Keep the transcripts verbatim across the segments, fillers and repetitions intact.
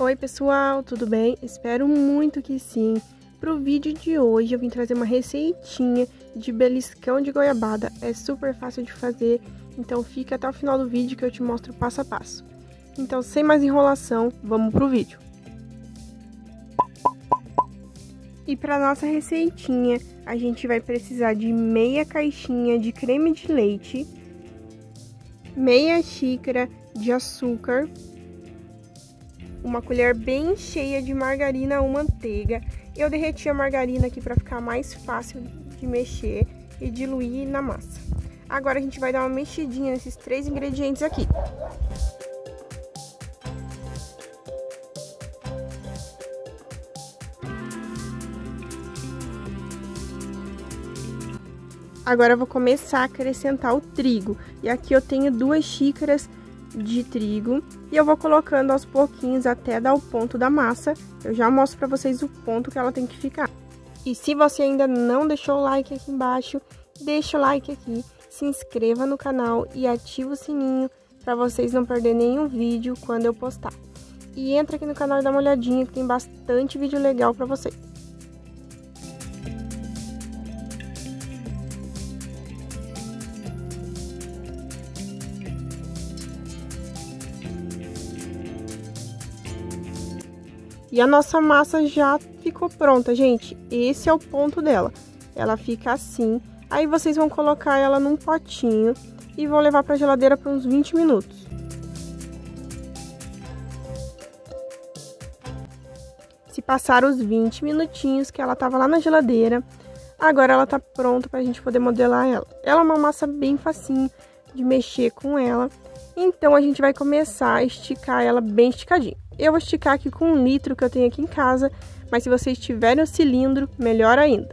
Oi pessoal, tudo bem? Espero muito que sim. Para o vídeo de hoje eu vim trazer uma receitinha de beliscão de goiabada. É super fácil de fazer, então fica até o final do vídeo que eu te mostro passo a passo. Então, sem mais enrolação, vamos pro vídeo. E para nossa receitinha, a gente vai precisar de meia caixinha de creme de leite, meia xícara de açúcar, uma colher bem cheia de margarina ou manteiga. Eu derreti a margarina aqui para ficar mais fácil de mexer e diluir na massa. Agora a gente vai dar uma mexidinha nesses três ingredientes aqui. Agora eu vou começar a acrescentar o trigo. E aqui eu tenho duas xícaras de trigo. E eu vou colocando aos pouquinhos até dar o ponto da massa. Eu já mostro pra vocês o ponto que ela tem que ficar. E se você ainda não deixou o like aqui embaixo, deixa o like aqui, se inscreva no canal e ativa o sininho pra vocês não perderem nenhum vídeo quando eu postar. E entra aqui no canal e dá uma olhadinha que tem bastante vídeo legal pra vocês. E a nossa massa já ficou pronta, gente. Esse é o ponto dela. Ela fica assim. Aí vocês vão colocar ela num potinho e vão levar para a geladeira por uns vinte minutos. Se passar os vinte minutinhos que ela estava lá na geladeira, agora ela tá pronta para a gente poder modelar ela. Ela é uma massa bem facinho de mexer com ela. Então a gente vai começar a esticar ela bem esticadinha. Eu vou esticar aqui com um litro que eu tenho aqui em casa, mas se vocês tiverem um cilindro, melhor ainda.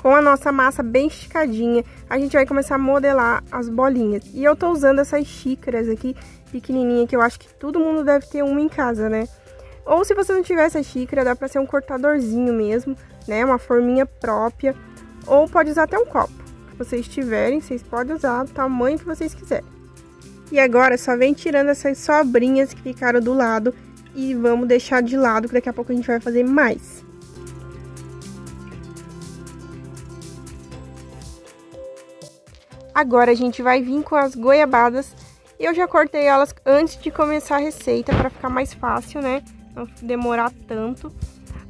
Com a nossa massa bem esticadinha, a gente vai começar a modelar as bolinhas. E eu tô usando essas xícaras aqui, pequenininha, que eu acho que todo mundo deve ter uma em casa, né? Ou se você não tiver essa xícara, dá pra ser um cortadorzinho mesmo, né? Uma forminha própria. Ou pode usar até um copo, se vocês tiverem, vocês podem usar o tamanho que vocês quiserem. E agora só vem tirando essas sobrinhas que ficaram do lado e vamos deixar de lado, que daqui a pouco a gente vai fazer mais. Agora a gente vai vir com as goiabadas. Eu já cortei elas antes de começar a receita para ficar mais fácil, né? Não demorar tanto.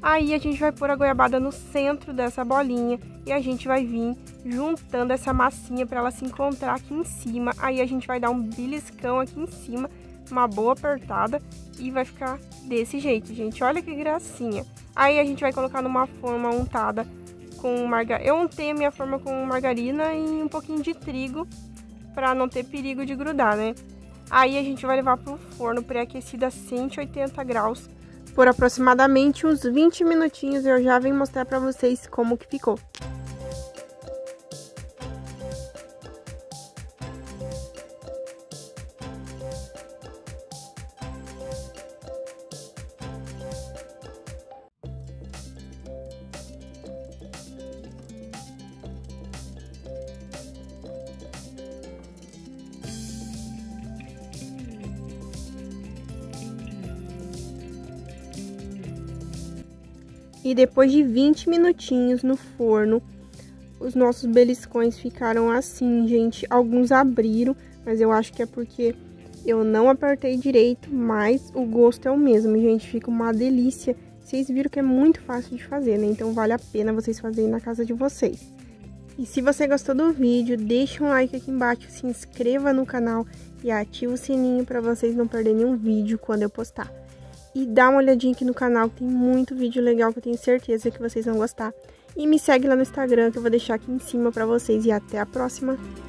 Aí a gente vai pôr a goiabada no centro dessa bolinha e a gente vai vir juntando essa massinha para ela se encontrar aqui em cima. Aí a gente vai dar um beliscão aqui em cima, uma boa apertada e vai ficar desse jeito, gente. Olha que gracinha. Aí a gente vai colocar numa forma untada com margarina. Eu untei a minha forma com margarina e um pouquinho de trigo para não ter perigo de grudar, né? Aí a gente vai levar para o forno pré-aquecido a cento e oitenta graus por aproximadamente uns vinte minutinhos. Eu já venho mostrar para vocês como que ficou. E depois de vinte minutinhos no forno, os nossos beliscões ficaram assim, gente. Alguns abriram, mas eu acho que é porque eu não apertei direito, mas o gosto é o mesmo, gente. Fica uma delícia. Vocês viram que é muito fácil de fazer, né? Então vale a pena vocês fazerem na casa de vocês. E se você gostou do vídeo, deixa um like aqui embaixo, se inscreva no canal e ativa o sininho para vocês não perderem nenhum vídeo quando eu postar. E dá uma olhadinha aqui no canal, que tem muito vídeo legal que eu tenho certeza que vocês vão gostar. E me segue lá no Instagram, que eu vou deixar aqui em cima pra vocês. E até a próxima!